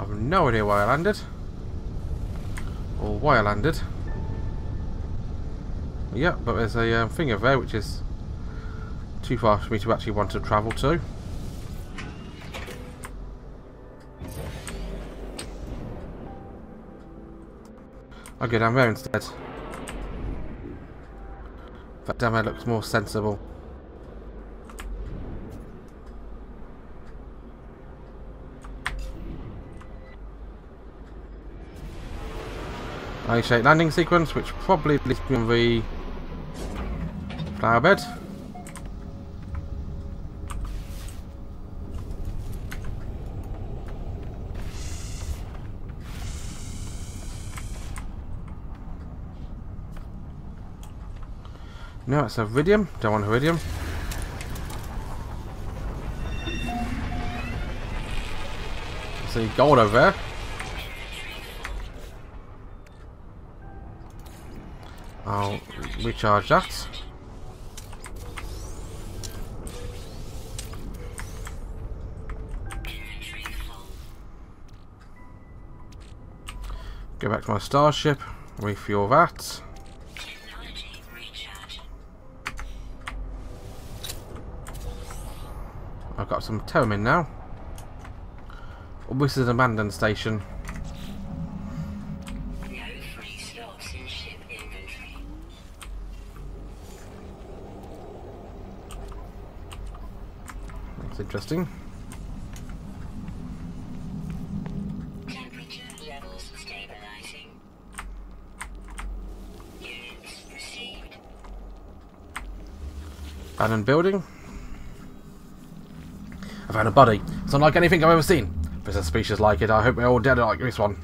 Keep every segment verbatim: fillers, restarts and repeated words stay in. I have no idea why I landed. Or why I landed. Yeah, but there's a um, thing over there which is too far for me to actually want to travel to. I'll go down there instead. That down there looks more sensible. I-shaped landing sequence, which probably leads me on the flower bed. No, it's Iridium. Don't want Iridium. See gold over there. I'll recharge that. Go back to my starship, refuel that. I've got some Thamium now. Oh, this is an abandoned station. Interesting. Temperature levels stabilizing. Units received. Abandoned building. I found a body. It's unlike anything I've ever seen. If there's a species like it, I hope we're all dead like this one.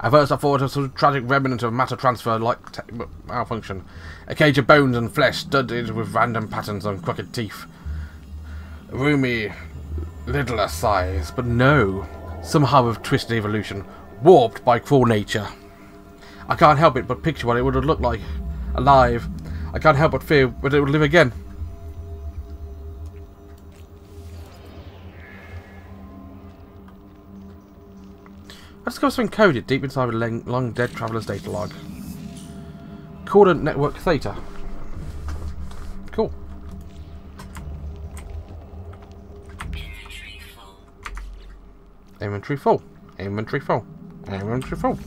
At first I thought of some tragic remnant of matter transfer like malfunction. A cage of bones and flesh studded with random patterns on crooked teeth. Roomy, littler size, but no, somehow of twisted evolution, warped by cruel nature. I can't help it but picture what it would have looked like, alive. I can't help but fear that it would live again. I discovered something coded deep inside a long-dead traveller's data log. Cordant network theta. Cool. Inventory full. Inventory full. Inventory full.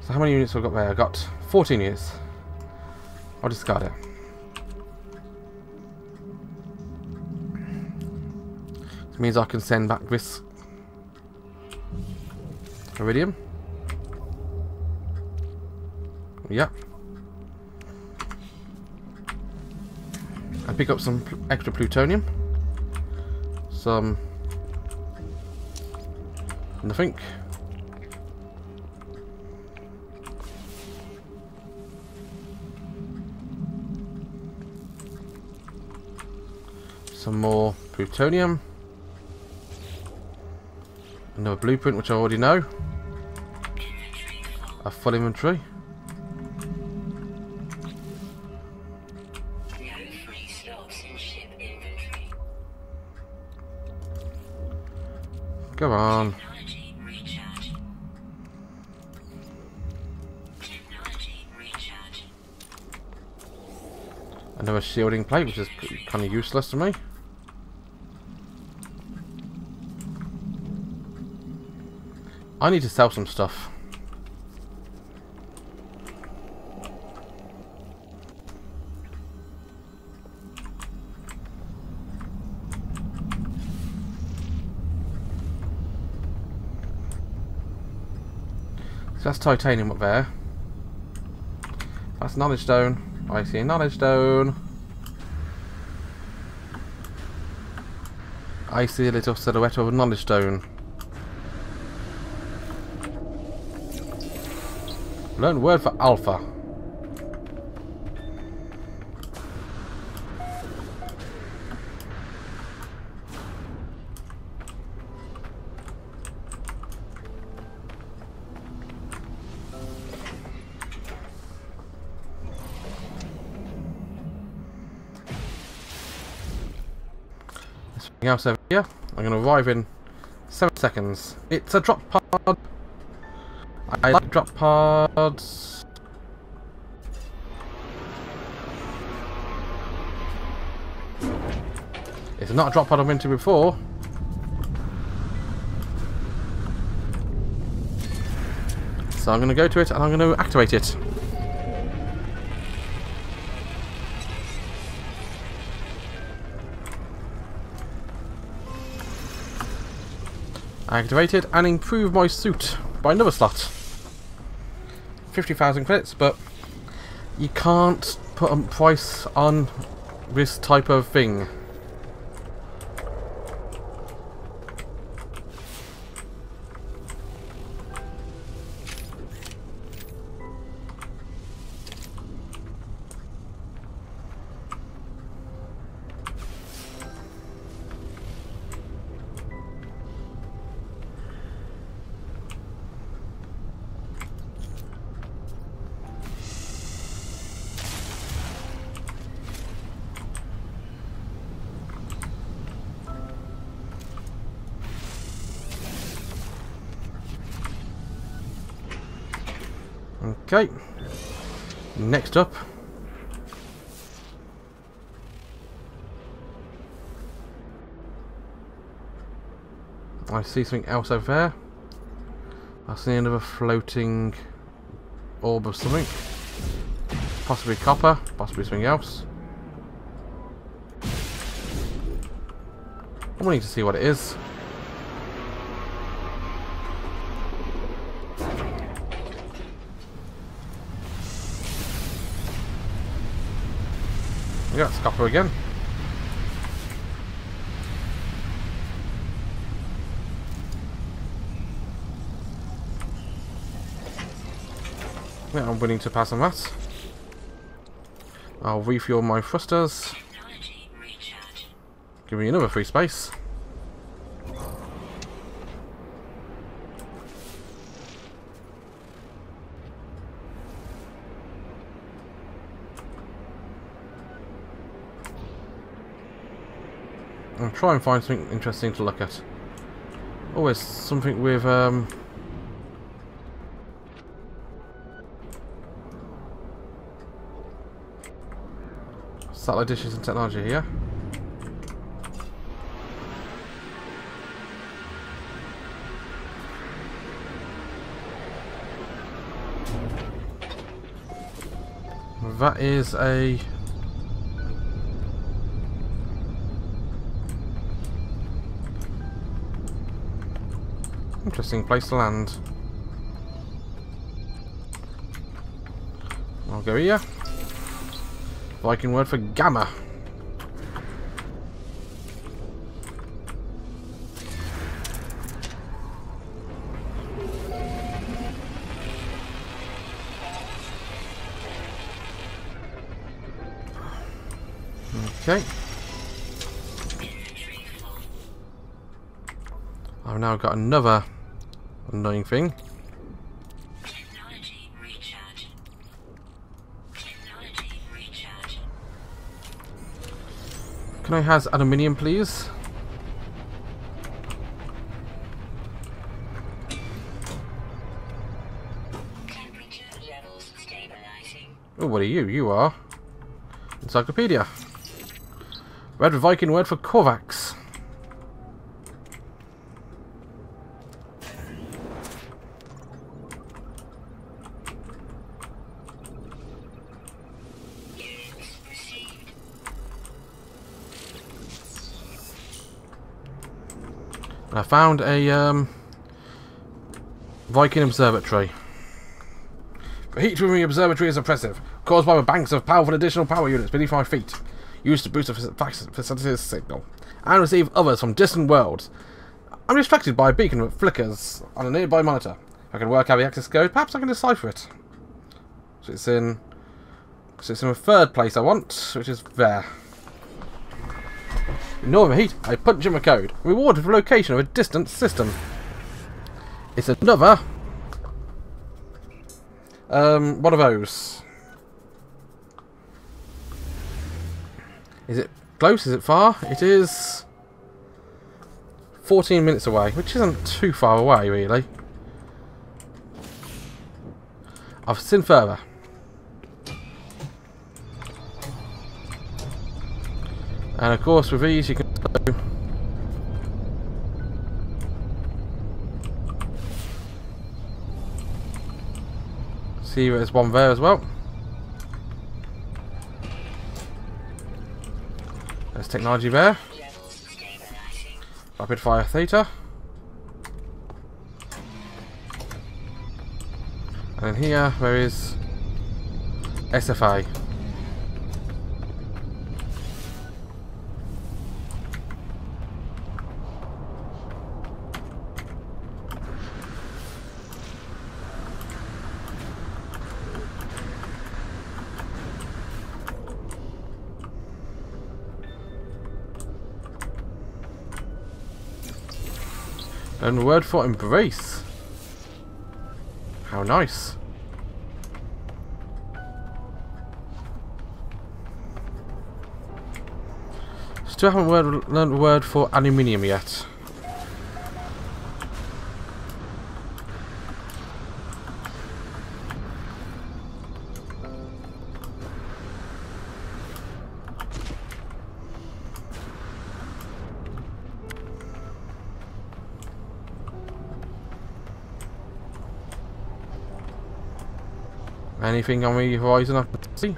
So how many units have I got there? I got fourteen units. I'll discard it. It means I can send back this Iridium. Yep. Pick up some pl extra plutonium, some nothing. Some more plutonium, another blueprint which I already know, a full inventory. Come on. Technology recharge. Technology recharge. Another shielding plate, which is kind of useless to me. I need to sell some stuff. That's titanium up there. That's knowledge stone. I see a knowledge stone. I see a little silhouette of a knowledge stone. Learn word for alpha. else over here. I'm going to arrive in seven seconds. It's a drop pod. I like drop pods. It's not a drop pod I've been to before. So I'm going to go to it and I'm going to activate it. Activate it and improve my suit by another slot. fifty thousand credits, but you can't put a price on this type of thing. Okay, next up, I see something else over there. I see another floating orb of something, possibly copper, possibly something else. I'm willing to see what it is. Yeah, it's copper again. Yeah, I'm willing to pass on that. I'll refuel my thrusters. Give me another free space. I'll try and find something interesting to look at. Always something with um, satellite dishes and technology here. That is a interesting place to land. I'll go here. Viking word for gamma. Okay. I've now got another annoying thing. Technology recharge. Technology recharge. Can I have aluminium, please? Temperature levels stabilizing. Oh, what are you? You are encyclopedia. Red Viking word for Corvax. I found a um, Viking observatory. The heat from the observatory is oppressive, caused by the banks of powerful additional power units beneath my feet, used to boost the facility's signal, and receive others from distant worlds. I'm distracted by a beacon that flickers on a nearby monitor. If I can work out the access code, perhaps I can decipher it. So it's in, so it's in the third place I want, which is there. Ignoring the heat, I punch in the code. Rewarded for location of a distant system. It's another um, one of those. Is it close? Is it far? It is fourteen minutes away, which isn't too far away, really. I've seen further. And of course with these you can do see there's one there as well. There's technology there. Rapid fire theta. And here there is S F A. And the word for embrace. How nice. Still haven't word, learned the word for aluminium yet. Anything on the horizon I can see?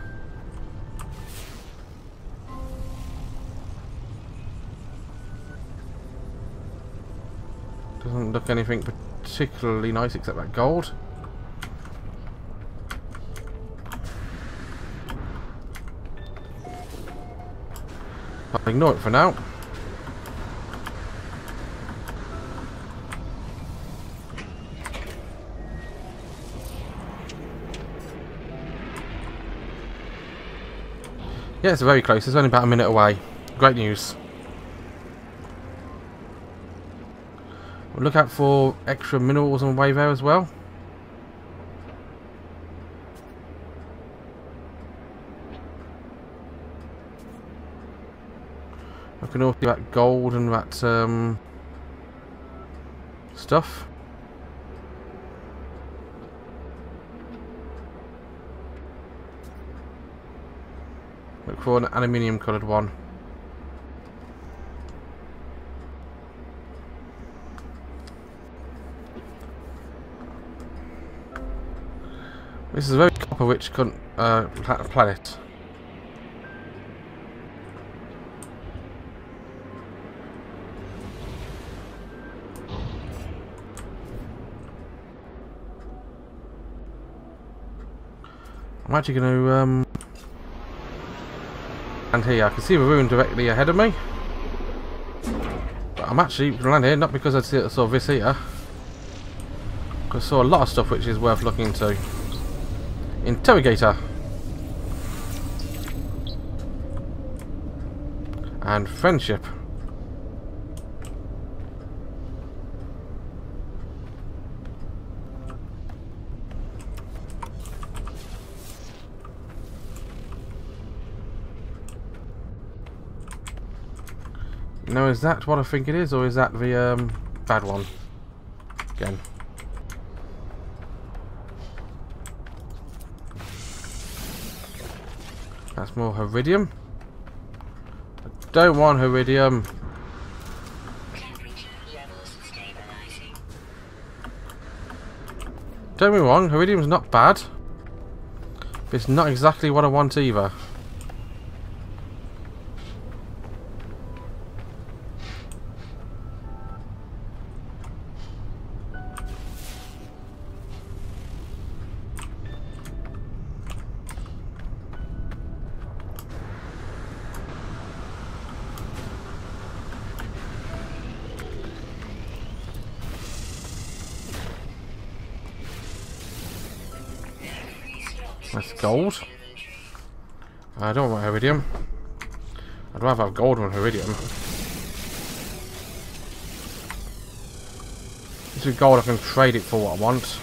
Doesn't look anything particularly nice except that gold. I'll ignore it for now. Yeah, it's very close. It's only about a minute away. Great news. We'll look out for extra minerals on the way there as well. I can also see that gold and that um, stuff. Look for an aluminium coloured one. This is a very copper rich uh, planet. I'm actually going to um, land here. I can see the ruin directly ahead of me, but I'm actually going to land here, not because I saw this here. I saw a lot of stuff which is worth looking into. Interrogator and friendship. Now, is that what I think it is, or is that the um, bad one again? That's more Iridium. I don't want Iridium. Don't be wrong, Iridium's not bad, but it's not exactly what I want either. That's gold. I don't want Iridium. I'd rather have gold than Iridium. This is gold, I can trade it for what I want.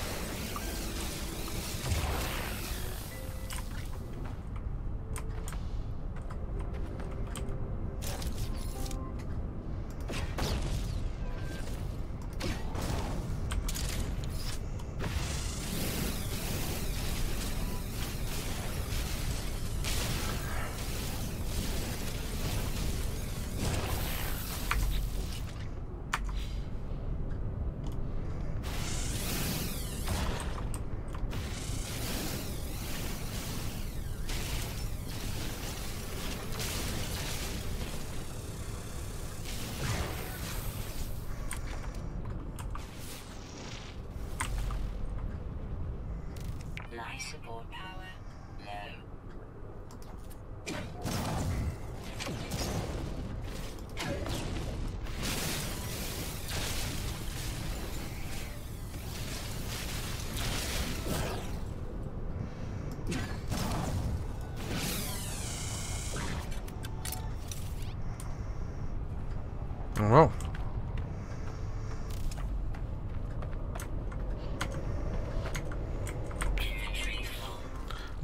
High support power, low. Oh, wow.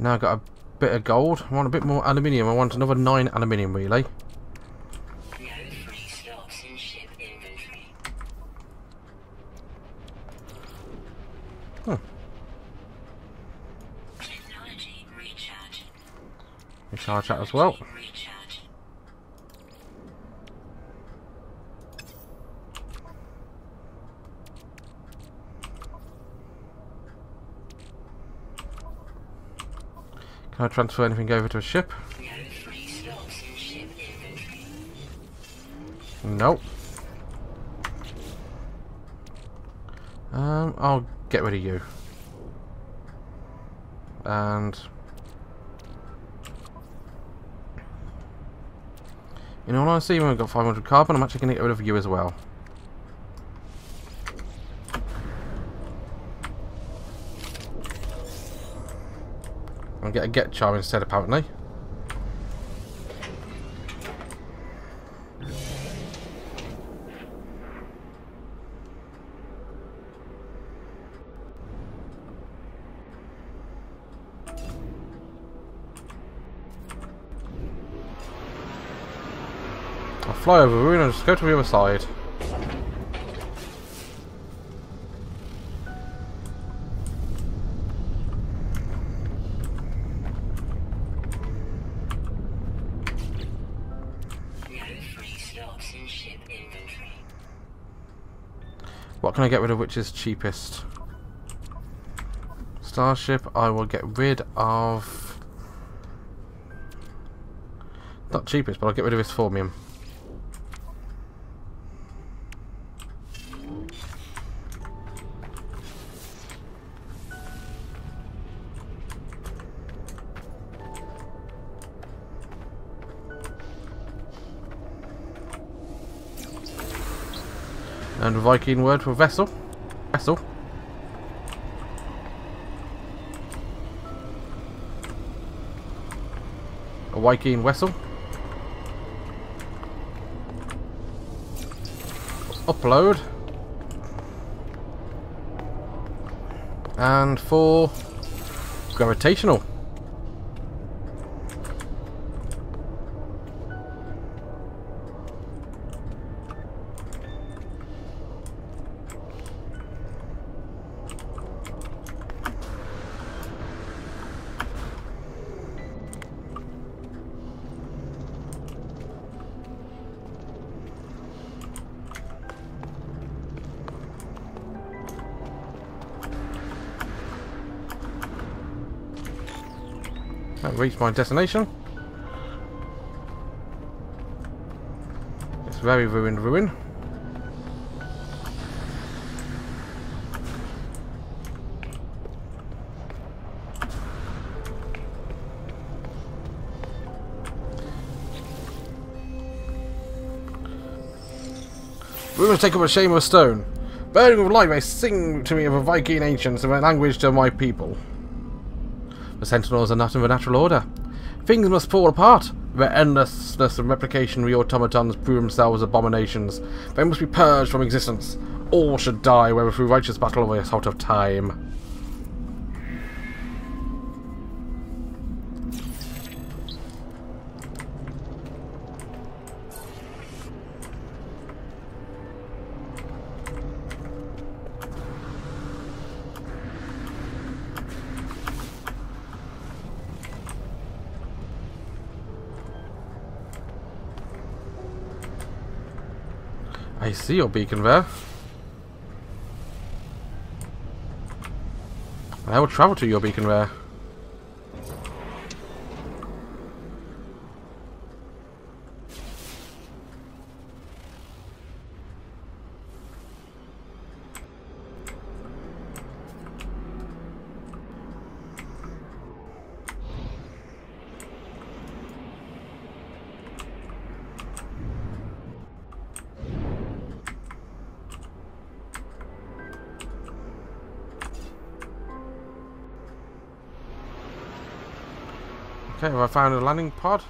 Now I've got a bit of gold. I want a bit more aluminium. I want another nine aluminium relay. No free slots in ship inventory. Huh. Technology recharge. Recharge that as well. Recharge. Can I transfer anything over to a ship? No free slots in ship inventory. Nope. Um, I'll get rid of you. And in all honesty, when we've got five hundred carbon, I'm actually going to get rid of you as well. I'll get a get char instead, apparently. I'll fly over the ruin and just go to the other side. What can I get rid of which is cheapest? Starship, I will get rid of... Not cheapest, but I'll get rid of Isthormium. And a Viking word for vessel. Vessel. A Viking vessel. Upload. And for gravitational. I've reached my destination. It's very ruined ruin. Ruin take up a shameless stone. Burning with light, they sing to me of a Viking ancients and their language to my people. The sentinels are not in the natural order. Things must fall apart. Their endlessness and replication re automatons prove themselves abominations. They must be purged from existence. All should die, whether through righteous battle or the assault of time. I see your beacon there. And I will travel to your beacon there. Okay, have I found a landing pod?